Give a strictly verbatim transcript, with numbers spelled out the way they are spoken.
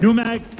New mag.